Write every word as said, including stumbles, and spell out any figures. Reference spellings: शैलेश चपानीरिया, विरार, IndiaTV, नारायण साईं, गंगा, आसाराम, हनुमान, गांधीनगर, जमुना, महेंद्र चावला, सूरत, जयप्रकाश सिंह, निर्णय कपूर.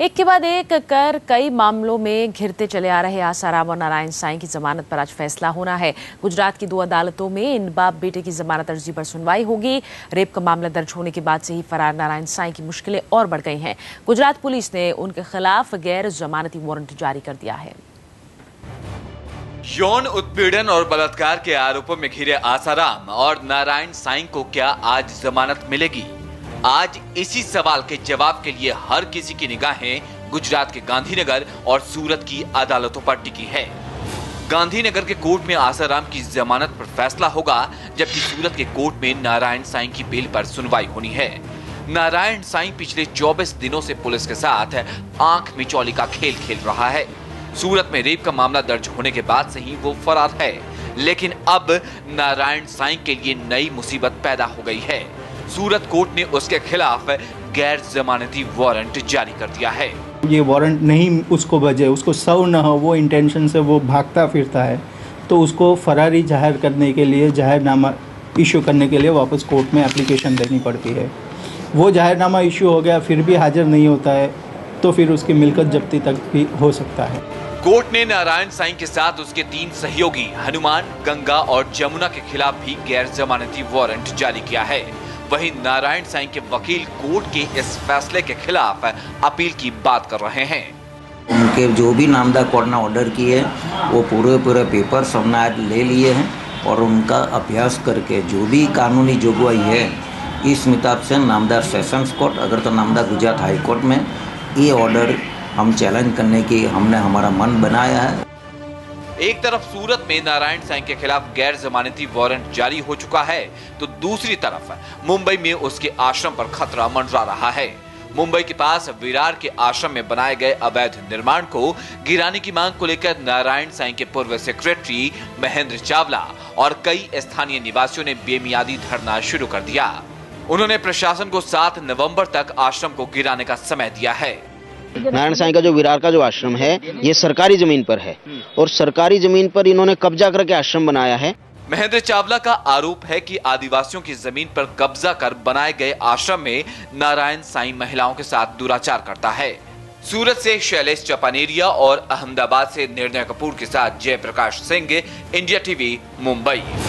एक के बाद एक कर कई मामलों में घिरते चले आ रहे आसाराम और नारायण साईं की जमानत पर आज फैसला होना है। गुजरात की दो अदालतों में इन बाप बेटे की जमानत अर्जी पर सुनवाई होगी। रेप का मामला दर्ज होने के बाद से ही फरार नारायण साईं की मुश्किलें और बढ़ गई हैं। गुजरात पुलिस ने उनके खिलाफ गैर जमानती वारंट जारी कर दिया है। यौन उत्पीड़न और बलात्कार के आरोपों में घिरे आसाराम और नारायण साईं को क्या आज जमानत मिलेगी? आज इसी सवाल के जवाब के लिए हर किसी की निगाहें गुजरात के गांधीनगर और सूरत की अदालतों पर टिकी है। गांधीनगर के कोर्ट में आसाराम की जमानत पर फैसला होगा, जबकि सूरत के कोर्ट में नारायण साईं की बेल पर सुनवाई होनी है। नारायण साईं पिछले चौबीस दिनों से पुलिस के साथ आंख मिचौली का खेल खेल रहा है। सूरत में रेप का मामला दर्ज होने के बाद से ही वो फरार है, लेकिन अब नारायण साईं के लिए नई मुसीबत पैदा हो गई है। सूरत कोर्ट ने उसके खिलाफ गैर जमानती वारंट जारी कर दिया है। ये वारंट नहीं उसको बजे, उसको सव न हो, वो इंटेंशन से वो भागता फिरता है, तो उसको फरारी जाहिर करने के लिए जाहिरनामा इशू करने के लिए वापस कोर्ट में एप्लीकेशन देनी पड़ती है। वो जाहिरनामा इशू हो गया फिर भी हाजिर नहीं होता है तो फिर उसकी मिलकत जब्ती तक भी हो सकता है। कोर्ट ने नारायण साईं के साथ उसके तीन सहयोगी हनुमान, गंगा और जमुना के खिलाफ भी गैर जमानती वारंट जारी किया है। वहीं नारायण साईं के वकील कोर्ट के इस फैसले के खिलाफ अपील की बात कर रहे हैं। उनके जो भी नामदा कोर्ट ने ऑर्डर किए वो पूरे पूरे पेपर सबने आज ले लिए हैं और उनका अभ्यास करके जो भी कानूनी जोगवाई है इस हिसाब से नामदार सेशंस कोर्ट अगर तो नामदार गुजरात हाई कोर्ट में ये ऑर्डर हम चैलेंज करने की हमने हमारा मन बनाया है। एक तरफ सूरत में नारायण साईं के खिलाफ गैर जमानती वारंट जारी हो चुका है, तो दूसरी तरफ मुंबई में उसके आश्रम पर खतरा मंडरा रहा है। मुंबई के पास विरार के आश्रम में बनाए गए अवैध निर्माण को गिराने की मांग को लेकर नारायण साईं के पूर्व सेक्रेटरी महेंद्र चावला और कई स्थानीय निवासियों ने बेमियादी धरना शुरू कर दिया। उन्होंने प्रशासन को सात नवम्बर तक आश्रम को गिराने का समय दिया है। नारायण साईं का जो विरार का जो आश्रम है ये सरकारी जमीन पर है और सरकारी जमीन पर इन्होंने कब्जा करके आश्रम बनाया है। महेंद्र चावला का आरोप है कि आदिवासियों की जमीन पर कब्जा कर बनाए गए आश्रम में नारायण साईं महिलाओं के साथ दुराचार करता है। सूरत से शैलेश चपानीरिया और अहमदाबाद से निर्णय कपूर के साथ जयप्रकाश सिंह, इंडिया टीवी, मुंबई।